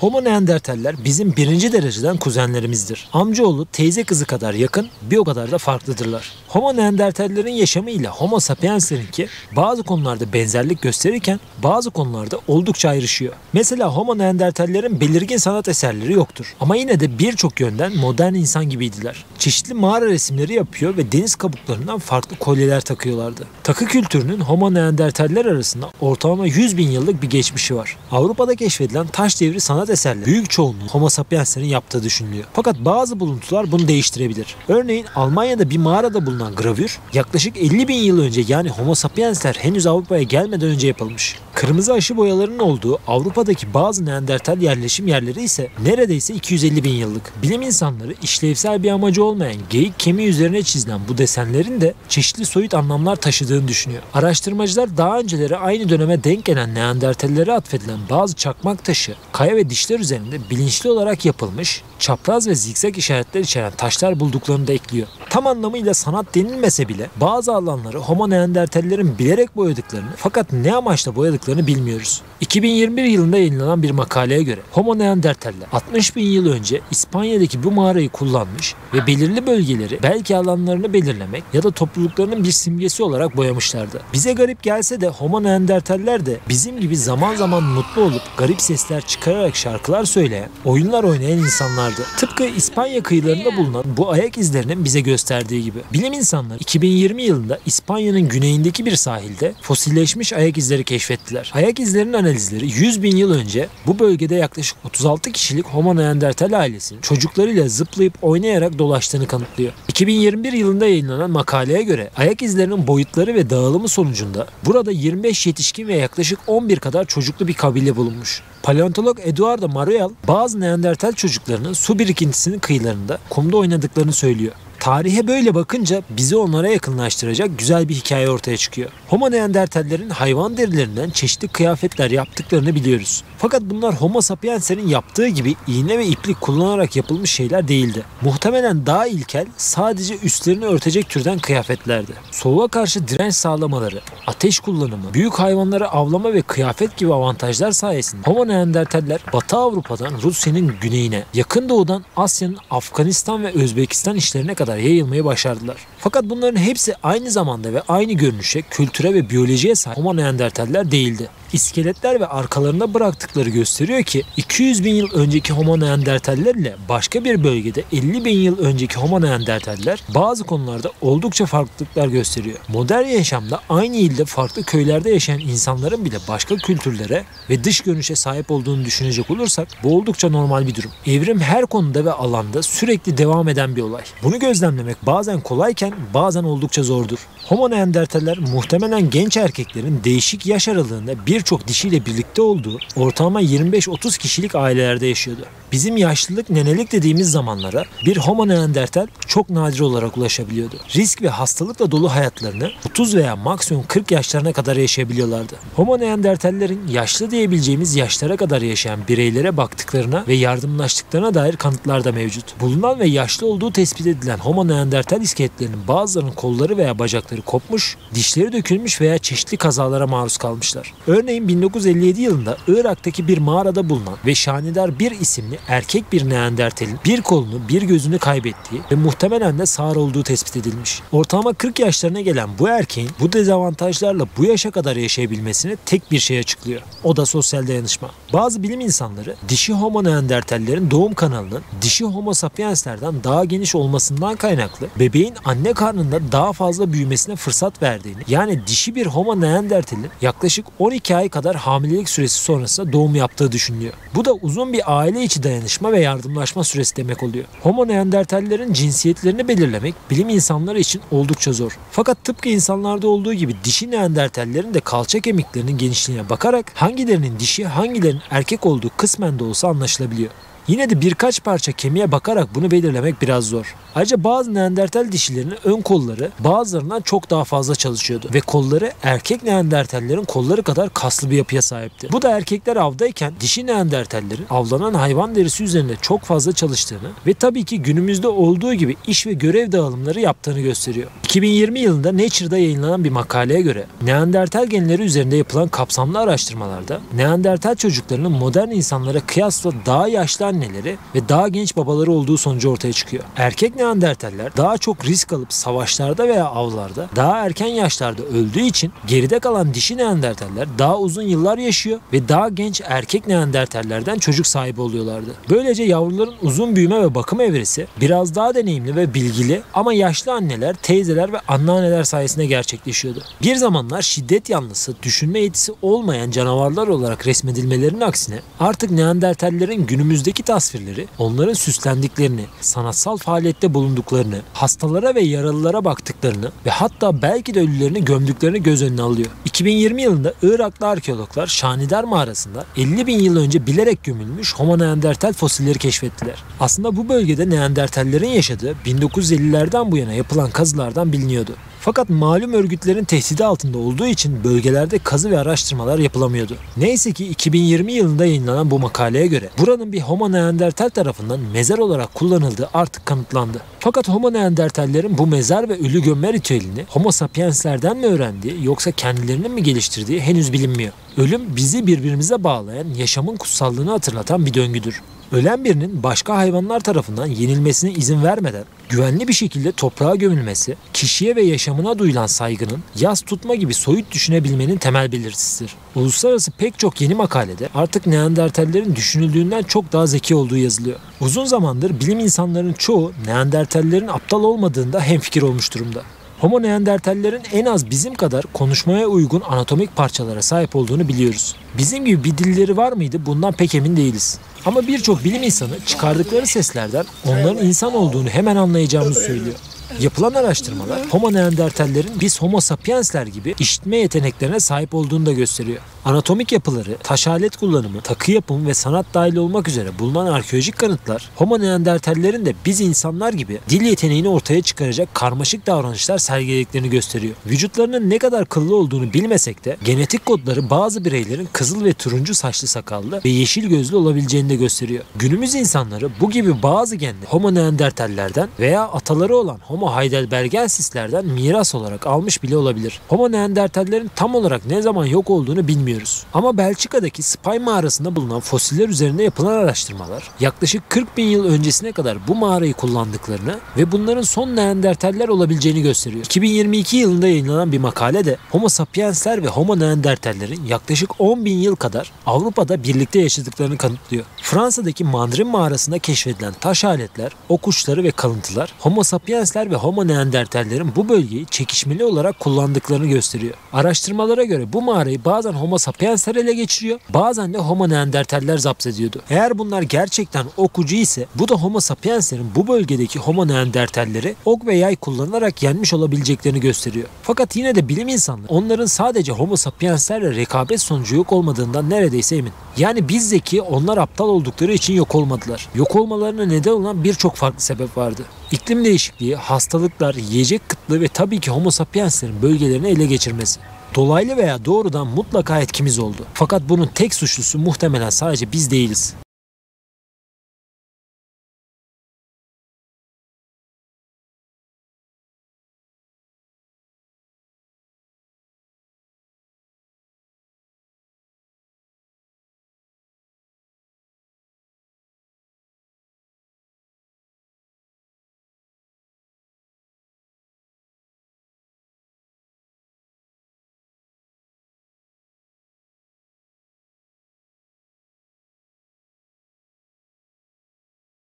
Homo neandertaller bizim birinci dereceden kuzenlerimizdir. Amcaoğlu teyze kızı kadar yakın, bir o kadar da farklıdırlar. Homo neandertallerin yaşamı ile Homo sapienslerinki bazı konularda benzerlik gösterirken bazı konularda oldukça ayrışıyor. Mesela Homo neandertallerin belirgin sanat eserleri yoktur. Ama yine de birçok yönden modern insan gibiydiler. Çeşitli mağara resimleri yapıyor ve deniz kabuklarından farklı kolyeler takıyorlardı. Takı kültürünün Homo neandertaller arasında ortalama 100 bin yıllık bir geçmişi var. Avrupa'da keşfedilen taş devri sanat eserleri büyük çoğunluğu Homo sapienslerin yaptığı düşünülüyor. Fakat bazı buluntular bunu değiştirebilir. Örneğin Almanya'da bir mağarada bulunan gravür yaklaşık 50 bin yıl önce, yani Homo sapiensler henüz Avrupa'ya gelmeden önce yapılmış. Kırmızı aşı boyalarının olduğu Avrupa'daki bazı neandertal yerleşim yerleri ise neredeyse 250 bin yıllık. Bilim insanları işlevsel bir amacı olmayan geyik kemiği üzerine çizilen bu desenlerin de çeşitli soyut anlamlar taşıdığını düşünüyor. Araştırmacılar daha önceleri aynı döneme denk gelen neandertallere atfedilen bazı çakmak taşı, kaya ve dişler üzerinde bilinçli olarak yapılmış çapraz ve zikzak işaretler içeren taşlar bulduklarını da ekliyor. Tam anlamıyla sanat denilmese bile bazı alanları Homo neandertallerin bilerek boyadıklarını, fakat ne amaçla boyadıklarını bilmiyoruz. 2021 yılında yayınlanan bir makaleye göre Homo neandertaller 60 bin yıl önce İspanya'daki bu mağarayı kullanmış ve belirli bölgeleri belki alanlarını belirlemek ya da topluluklarının bir simgesi olarak boyamışlardı. Bize garip gelse de Homo neandertaller de bizim gibi zaman zaman mutlu olup garip sesler çıkararak şarkılar söyleyen, oyunlar oynayan insanlardı. Tıpkı İspanya kıyılarında bulunan bu ayak izlerinin bize gösterdiği gibi. Bilim insanları 2020 yılında İspanya'nın güneyindeki bir sahilde fosilleşmiş ayak izleri keşfettiler. Ayak izlerinin analizleri 100 bin yıl önce bu bölgede yaklaşık 36 kişilik Homo neandertal ailesinin çocuklarıyla zıplayıp oynayarak dolaştığını kanıtlıyor. 2021 yılında yayınlanan makaleye göre ayak izlerinin boyutları ve dağılımı sonucunda burada 25 yetişkin ve yaklaşık 11 kadar çocuklu bir kabile bulunmuş. Paleontolog Eduardo Maroyal bazı neandertal çocuklarının su birikintisinin kıyılarında kumda oynadıklarını söylüyor. Tarihe böyle bakınca bizi onlara yakınlaştıracak güzel bir hikaye ortaya çıkıyor. Homo neandertallerin hayvan derilerinden çeşitli kıyafetler yaptıklarını biliyoruz. Fakat bunlar Homo sapienslerin yaptığı gibi iğne ve iplik kullanarak yapılmış şeyler değildi. Muhtemelen daha ilkel, sadece üstlerini örtecek türden kıyafetlerdi. Soğuğa karşı direnç sağlamaları, ateş kullanımı, büyük hayvanları avlama ve kıyafet gibi avantajlar sayesinde Homo neandertaller Batı Avrupa'dan Rusya'nın güneyine, Yakın Doğu'dan Asya'nın Afganistan ve Özbekistan işlerine kadar yayılmayı başardılar. Fakat bunların hepsi aynı zamanda ve aynı görünüşe, kültüre ve biyolojiye sahip Homo neandertaller değildi. İskeletler ve arkalarında bıraktıkları gösteriyor ki 200 bin yıl önceki Homo neandertaller ile başka bir bölgede 50 bin yıl önceki Homo neandertaller bazı konularda oldukça farklılıklar gösteriyor. Modern yaşamda aynı ilde farklı köylerde yaşayan insanların bile başka kültürlere ve dış görünüşe sahip olduğunu düşünecek olursak bu oldukça normal bir durum. Evrim her konuda ve alanda sürekli devam eden bir olay. Bunu gözlemlemek bazen kolayken bazen oldukça zordur. Homo neandertaller muhtemelen genç erkeklerin değişik yaş aralığında birçok dişiyle birlikte olduğu ortalama 25-30 kişilik ailelerde yaşıyordu. Bizim yaşlılık, nenelik dediğimiz zamanlara bir Homo neandertal çok nadir olarak ulaşabiliyordu. Risk ve hastalıkla dolu hayatlarını 30 veya maksimum 40 yaşlarına kadar yaşayabiliyorlardı. Homo neandertallerin yaşlı diyebileceğimiz yaşlara kadar yaşayan bireylere baktıklarına ve yardımlaştıklarına dair kanıtlar da mevcut. Bulunan ve yaşlı olduğu tespit edilen Homo neandertal iskeletlerinin bazılarının kolları veya bacakları kopmuş, dişleri dökülmüş veya çeşitli kazalara maruz kalmışlar. Örneğin 1957 yılında Irak'taki bir mağarada bulunan ve Şanidar 1 isimli erkek bir neandertalin bir kolunu bir gözünü kaybettiği ve muhtemelen de sağır olduğu tespit edilmiş. Ortalama 40 yaşlarına gelen bu erkeğin bu dezavantajlarla bu yaşa kadar yaşayabilmesini tek bir şey açıklıyor. O da sosyal dayanışma. Bazı bilim insanları dişi Homo neandertallerin doğum kanalının dişi Homo sapienslerden daha geniş olmasından kaynaklı bebeğin anne karnında daha fazla büyümesine fırsat verdiğini, yani dişi bir Homo neandertalin yaklaşık 12 ay kadar hamilelik süresi sonrasında doğum yaptığı düşünülüyor. Bu da uzun bir aile içi dayanışma ve yardımlaşma süresi demek oluyor. Homo neandertallerin cinsiyetlerini belirlemek bilim insanları için oldukça zor. Fakat tıpkı insanlarda olduğu gibi dişi neandertallerin de kalça kemiklerinin genişliğine bakarak hangilerinin dişi, hangilerinin erkek olduğu kısmen de olsa anlaşılabiliyor. Yine de birkaç parça kemiğe bakarak bunu belirlemek biraz zor. Ayrıca bazı Neandertal dişilerinin ön kolları bazılarından çok daha fazla çalışıyordu ve kolları erkek Neandertallerin kolları kadar kaslı bir yapıya sahipti. Bu da erkekler avdayken dişi Neandertallerin avlanan hayvan derisi üzerinde çok fazla çalıştığını ve tabii ki günümüzde olduğu gibi iş ve görev dağılımları yaptığını gösteriyor. 2020 yılında Nature'da yayınlanan bir makaleye göre Neandertal genleri üzerinde yapılan kapsamlı araştırmalarda Neandertal çocuklarının modern insanlara kıyasla daha yaşlı anneleri ve daha genç babaları olduğu sonucu ortaya çıkıyor. Erkek Neandertaller daha çok risk alıp savaşlarda veya avlarda daha erken yaşlarda öldüğü için geride kalan dişi Neandertaller daha uzun yıllar yaşıyor ve daha genç erkek Neandertallerden çocuk sahibi oluyorlardı. Böylece yavruların uzun büyüme ve bakım evresi biraz daha deneyimli ve bilgili ama yaşlı anneler, teyzeler ve anneanneler sayesinde gerçekleşiyordu. Bir zamanlar şiddet yanlısı, düşünme yetisi olmayan canavarlar olarak resmedilmelerinin aksine artık Neandertallerin günümüzdeki tasvirleri onların süslendiklerini, sanatsal faaliyette bulunduklarını, hastalara ve yaralılara baktıklarını ve hatta belki de ölülerini gömdüklerini göz önüne alıyor. 2020 yılında Iraklı arkeologlar Şanidar Mağarası'nda 50 bin yıl önce bilerek gömülmüş Homo neandertal fosilleri keşfettiler. Aslında bu bölgede Neandertallerin yaşadığı 1950'lerden bu yana yapılan kazılardan biliniyordu. Fakat malum örgütlerin tehdidi altında olduğu için bölgelerde kazı ve araştırmalar yapılamıyordu. Neyse ki 2020 yılında yayınlanan bu makaleye göre buranın bir Homo neandertal tarafından mezar olarak kullanıldığı artık kanıtlandı. Fakat Homo neandertallerin bu mezar ve ölü gömme ritüelini Homo sapienslerden mi öğrendiği yoksa kendilerinin mi geliştirdiği henüz bilinmiyor. Ölüm bizi birbirimize bağlayan, yaşamın kutsallığını hatırlatan bir döngüdür. Ölen birinin başka hayvanlar tarafından yenilmesine izin vermeden güvenli bir şekilde toprağa gömülmesi, kişiye ve yaşamına duyulan saygının, yas tutma gibi soyut düşünebilmenin temel belirtisidir. Uluslararası pek çok yeni makalede artık Neandertallerin düşünüldüğünden çok daha zeki olduğu yazılıyor. Uzun zamandır bilim insanlarının çoğu Neandertallerin aptal olmadığında hemfikir olmuş durumda. Homo neandertallerin en az bizim kadar konuşmaya uygun anatomik parçalara sahip olduğunu biliyoruz. Bizim gibi bir dilleri var mıydı bundan pek emin değiliz. Ama birçok bilim insanı çıkardıkları seslerden onların insan olduğunu hemen anlayacağımızı söylüyor. Yapılan araştırmalar Homo neandertallerin biz Homo sapiensler gibi işitme yeteneklerine sahip olduğunu da gösteriyor. Anatomik yapıları, taş alet kullanımı, takı yapımı ve sanat dahil olmak üzere bulunan arkeolojik kanıtlar Homo neandertallerin de biz insanlar gibi dil yeteneğini ortaya çıkaracak karmaşık davranışlar sergilediklerini gösteriyor. Vücutlarının ne kadar kıllı olduğunu bilmesek de genetik kodları bazı bireylerin kızıl ve turuncu saçlı sakallı ve yeşil gözlü olabileceğini de gösteriyor. Günümüz insanları bu gibi bazı genleri Homo neandertallerden veya ataları olan Homo heidelbergensislerden miras olarak almış bile olabilir. Homo neandertallerin tam olarak ne zaman yok olduğunu bilmiyoruz. Ama Belçika'daki Spay Mağarası'nda bulunan fosiller üzerinde yapılan araştırmalar yaklaşık 40 bin yıl öncesine kadar bu mağarayı kullandıklarını ve bunların son neandertaller olabileceğini gösteriyor. 2022 yılında yayınlanan bir makalede Homo sapiensler ve Homo neandertallerin yaklaşık 10 bin yıl kadar Avrupa'da birlikte yaşadıklarını kanıtlıyor. Fransa'daki Mandrin Mağarası'nda keşfedilen taş aletler, ok uçları ve kalıntılar Homo sapiensler ve Homo neandertallerin bu bölgeyi çekişmeli olarak kullandıklarını gösteriyor. Araştırmalara göre bu mağarayı bazen Homo sapiensler ele geçiriyor, bazen de Homo neandertaller zapt ediyordu. Eğer bunlar gerçekten ok ucu ise bu da Homo sapienslerin bu bölgedeki Homo neandertalleri ok ve yay kullanarak yenmiş olabileceklerini gösteriyor. Fakat yine de bilim insanları onların sadece Homo sapienslerle rekabet sonucu yok olmadığından neredeyse emin. Yani biz zeki, onlar aptal oldukları için yok olmadılar. Yok olmalarına neden olan birçok farklı sebep vardı. İklim değişikliği, hastalıklar, yiyecek kıtlığı ve tabii ki Homo sapienslerin bölgelerini ele geçirmesi. Dolaylı veya doğrudan mutlaka etkimiz oldu. Fakat bunun tek suçlusu muhtemelen sadece biz değiliz.